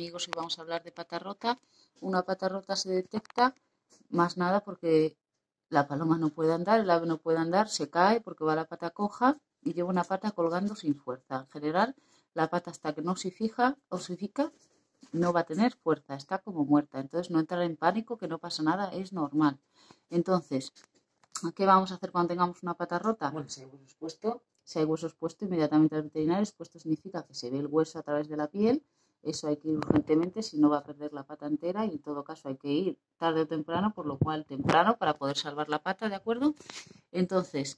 amigos, hoy vamos a hablar de pata rota. Una pata rota se detecta más nada porque la paloma no puede andar, el ave no puede andar, se cae porque va la pata coja y lleva una pata colgando sin fuerza. En general, la pata hasta que no se fija, osifica, no va a tener fuerza, está como muerta. Entonces no entrar en pánico, que no pasa nada, es normal. Entonces, ¿qué vamos a hacer cuando tengamos una pata rota? Bueno, si hay hueso expuesto. Si hay hueso expuesto, inmediatamente al veterinario. Expuesto significa que se ve el hueso a través de la piel. Eso hay que ir urgentemente, si no va a perder la pata entera, y en todo caso hay que ir tarde o temprano, por lo cual temprano para poder salvar la pata, ¿de acuerdo? Entonces,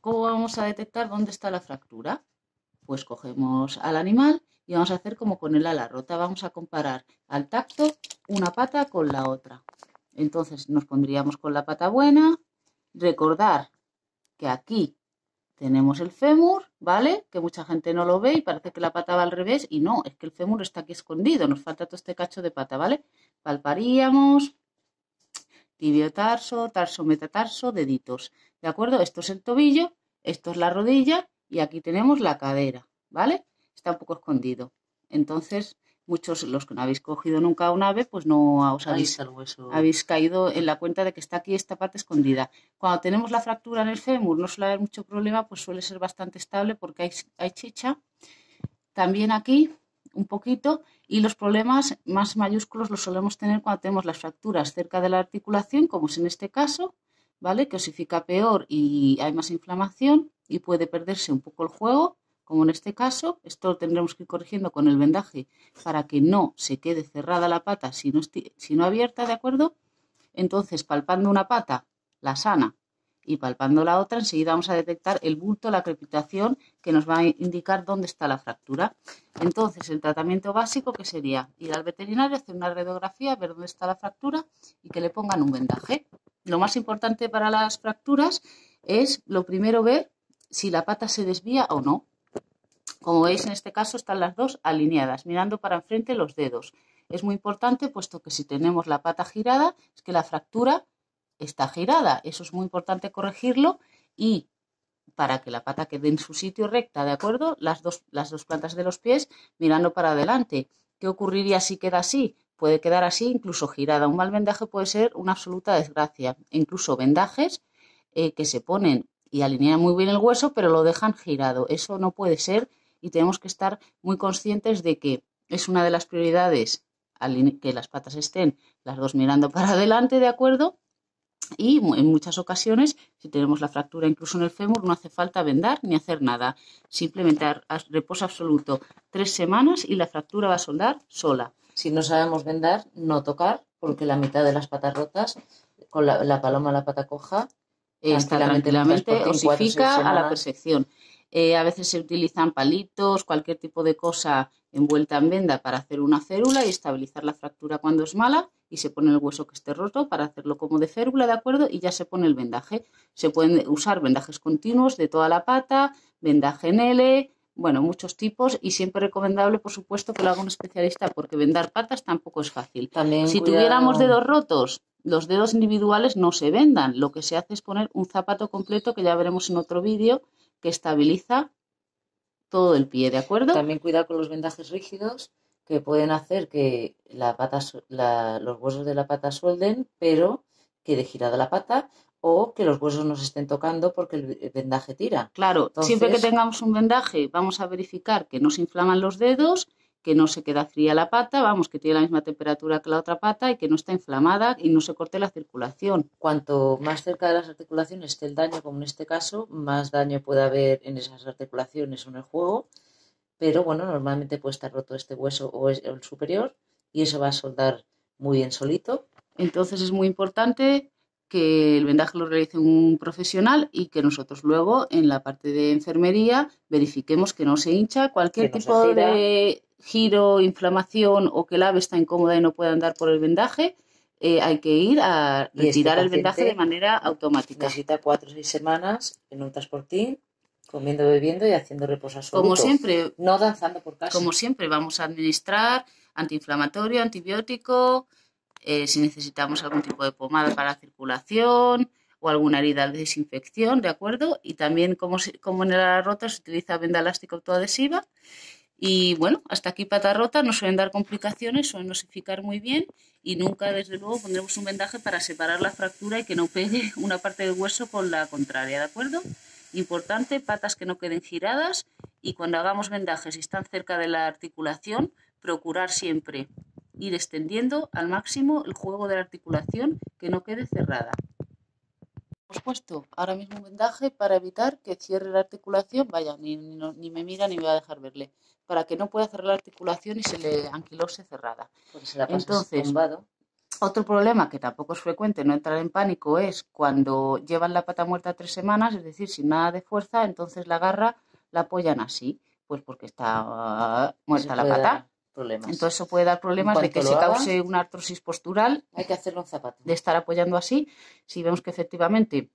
¿cómo vamos a detectar dónde está la fractura? Pues cogemos al animal y vamos a hacer como con el ala rota. Vamos a comparar al tacto una pata con la otra. Entonces nos pondríamos con la pata buena. Recordar que aquí tenemos el fémur, ¿vale? Que mucha gente no lo ve y parece que la pata va al revés. Y no, es que el fémur está aquí escondido. Nos falta todo este cacho de pata, ¿vale? Palparíamos, tibiotarso, tarso, metatarso, deditos. ¿De acuerdo? Esto es el tobillo, esto es la rodilla y aquí tenemos la cadera, ¿vale? Está un poco escondido. Entonces, muchos los que no habéis cogido nunca un ave, pues no os habéis caído en la cuenta de que está aquí esta parte escondida. Cuando tenemos la fractura en el fémur no suele haber mucho problema, pues suele ser bastante estable porque hay chicha. También aquí un poquito, y los problemas más mayúsculos los solemos tener cuando tenemos las fracturas cerca de la articulación, como es en este caso, ¿vale? Que osifica peor y hay más inflamación y puede perderse un poco el juego. Como en este caso, esto lo tendremos que ir corrigiendo con el vendaje para que no se quede cerrada la pata, sino abierta, ¿de acuerdo? Entonces, palpando una pata, la sana, y palpando la otra, enseguida vamos a detectar el bulto, la crepitación, que nos va a indicar dónde está la fractura. Entonces, el tratamiento básico, que sería ir al veterinario, hacer una radiografía, ver dónde está la fractura y que le pongan un vendaje. Lo más importante para las fracturas es, lo primero, ver si la pata se desvía o no. Como veis, en este caso están las dos alineadas, mirando para enfrente los dedos. Es muy importante, puesto que si tenemos la pata girada, es que la fractura está girada. Eso es muy importante corregirlo, y para que la pata quede en su sitio recta, ¿de acuerdo? Las dos plantas de los pies mirando para adelante. ¿Qué ocurriría si queda así? Puede quedar así, incluso girada. Un mal vendaje puede ser una absoluta desgracia. Incluso vendajes que se ponen y alinean muy bien el hueso, pero lo dejan girado. Eso no puede ser. Y tenemos que estar muy conscientes de que es una de las prioridades que las patas estén las dos mirando para adelante, ¿de acuerdo? Y en muchas ocasiones, si tenemos la fractura incluso en el fémur, no hace falta vendar ni hacer nada. Simplemente reposo absoluto 3 semanas y la fractura va a soldar sola. Si no sabemos vendar, no tocar, porque la mitad de las patas rotas, con la paloma, la pata coja, está tranquilamente, osifica a la perfección. A veces se utilizan palitos, cualquier tipo de cosa envuelta en venda para hacer una férula y estabilizar la fractura cuando es mala, y se pone el hueso que esté roto para hacerlo como de férula, ¿de acuerdo? Y ya se pone el vendaje. Se pueden usar vendajes continuos de toda la pata, vendaje en L, bueno, muchos tipos, y siempre recomendable, por supuesto, que lo haga un especialista, porque vendar patas tampoco es fácil. También, si tuviéramos dedos rotos, los dedos individuales no se vendan. Lo que se hace es poner un zapato completo, que ya veremos en otro vídeo, que estabiliza todo el pie, ¿de acuerdo? También cuidar con los vendajes rígidos, que pueden hacer que los huesos de la pata suelden, pero quede girada la pata, o que los huesos no se estén tocando porque el vendaje tira. Claro, entonces, siempre que tengamos un vendaje vamos a verificar que no se inflaman los dedos, que no se queda fría la pata, vamos, que tiene la misma temperatura que la otra pata y que no está inflamada y no se corte la circulación. Cuanto más cerca de las articulaciones esté el daño, como en este caso, más daño puede haber en esas articulaciones o en el juego, pero bueno, normalmente puede estar roto este hueso o el superior y eso va a soldar muy bien solito. Entonces es muy importante que el vendaje lo realice un profesional y que nosotros luego en la parte de enfermería verifiquemos que no se hincha, cualquier tipo de giro, inflamación o que el ave está incómoda y no puede andar por el vendaje, hay que ir a retirar el vendaje de manera automática. Necesita 4 o 6 semanas en un transportín, comiendo, bebiendo y haciendo reposo absoluto. Como siempre, no danzando por casa. Como siempre, vamos a administrar antiinflamatorio, antibiótico. Si necesitamos algún tipo de pomada para la circulación o alguna herida de desinfección, ¿de acuerdo? Y también, como en el ala rota, se utiliza venda elástica autoadhesiva Y bueno, hasta aquí pata rota, no suelen dar complicaciones, suelen osificar muy bien y nunca, desde luego, pondremos un vendaje para separar la fractura y que no pegue una parte del hueso con la contraria, ¿de acuerdo? Importante, patas que no queden giradas y cuando hagamos vendajes y están cerca de la articulación, procurar siempre ir extendiendo al máximo el juego de la articulación, que no quede cerrada. Hemos puesto ahora mismo un vendaje para evitar que cierre la articulación, vaya, ni me mira ni me va a dejar verle, para que no pueda cerrar la articulación y se le anquilose cerrada. Porque se la pasas entonces tumbado. Otro problema que tampoco es frecuente, no entrar en pánico, es cuando llevan la pata muerta 3 semanas, es decir, sin nada de fuerza, entonces la garra la apoyan así, pues porque está muerta la pata. Problemas. Entonces eso puede dar problemas de que se cause una artrosis postural. Hay que hacerlo un zapato. De estar apoyando así. Si vemos que efectivamente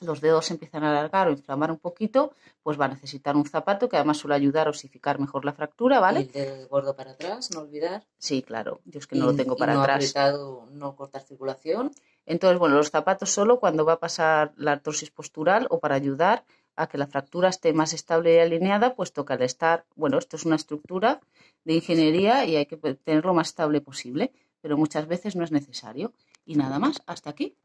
los dedos se empiezan a alargar o inflamar un poquito, pues va a necesitar un zapato que además suele ayudar a osificar mejor la fractura, ¿vale? Y el dedo gordo para atrás, no olvidar. Sí, claro. Yo es que no lo tengo para atrás. Apretado, no cortar circulación. Entonces, bueno, los zapatos solo cuando va a pasar la artrosis postural o para ayudar a que la fractura esté más estable y alineada, puesto que al estar, bueno, esto es una estructura de ingeniería y hay que tenerlo lo más estable posible, pero muchas veces no es necesario. Y nada más, hasta aquí.